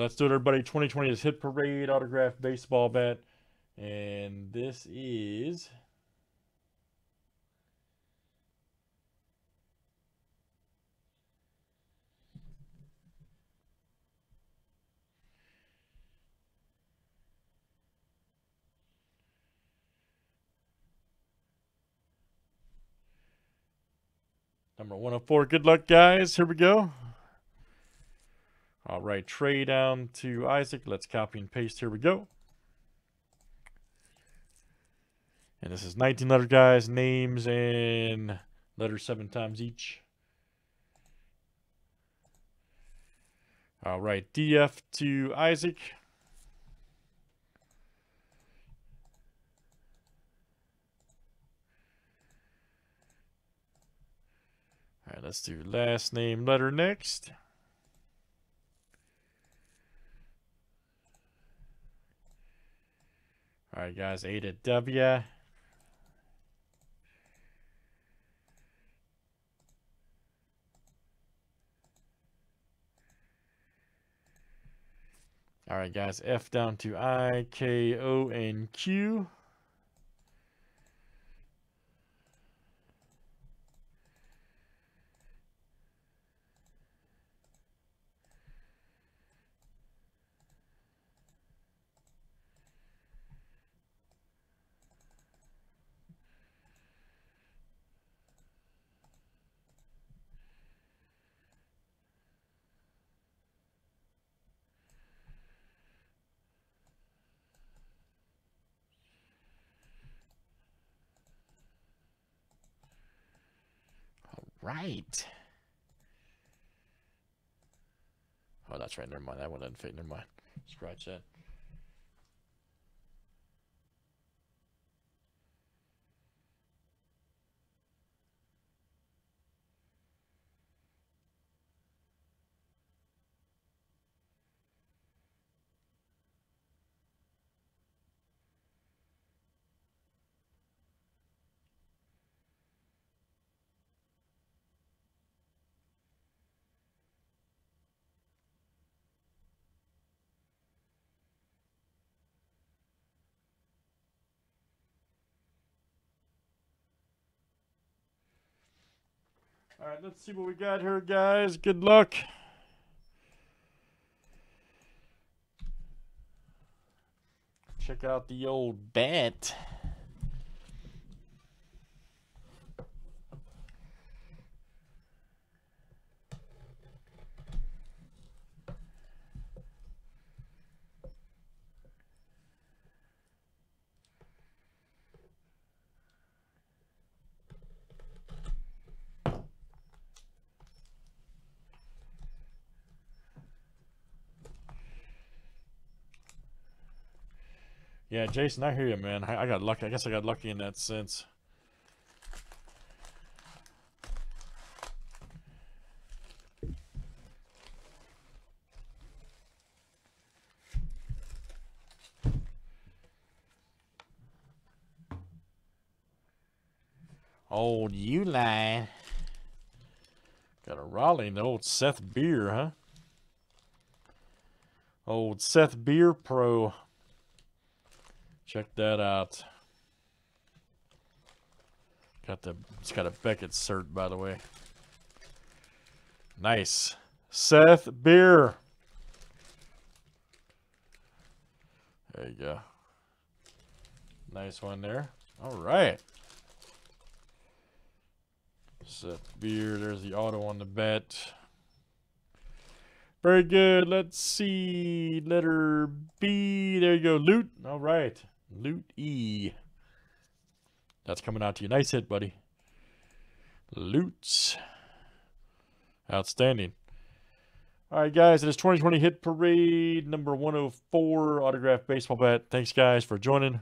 Let's do it, everybody. 2020 is Hit Parade autograph baseball bat. And this is number 104. Good luck, guys. Here we go. All right, Trey down to Isaac. Let's copy and paste. Here we go. And this is 19 letter guys, names and letters 7 times each. All right, DF to Isaac. All right, let's do last name letter next. All right, guys, A to W. All right, guys, F down to I, K, O, and Q. Right. Oh, that's right. Never mind. That one doesn't fit. Never mind. Scratch that. All right, let's see what we got here, guys. Good luck. Check out the old bat. Yeah, Jason, I hear you, man. I got lucky. I guess I got lucky in that sense. Old Uline. Got a Raleigh and the old Seth Beer, huh? Old Seth Beer Pro. Check that out. It's got a Beckett cert, by the way. Nice. Seth Beer. There you go. Nice one there. All right. Seth Beer. There's the auto on the bat. Very good. Let's see. Letter B. There you go. Loot. All right. Loot E. That's coming out to you. Nice hit, buddy. Loots. Outstanding. All right, guys. It is 2020 Hit Parade number 104 autograph baseball bat. Thanks, guys, for joining.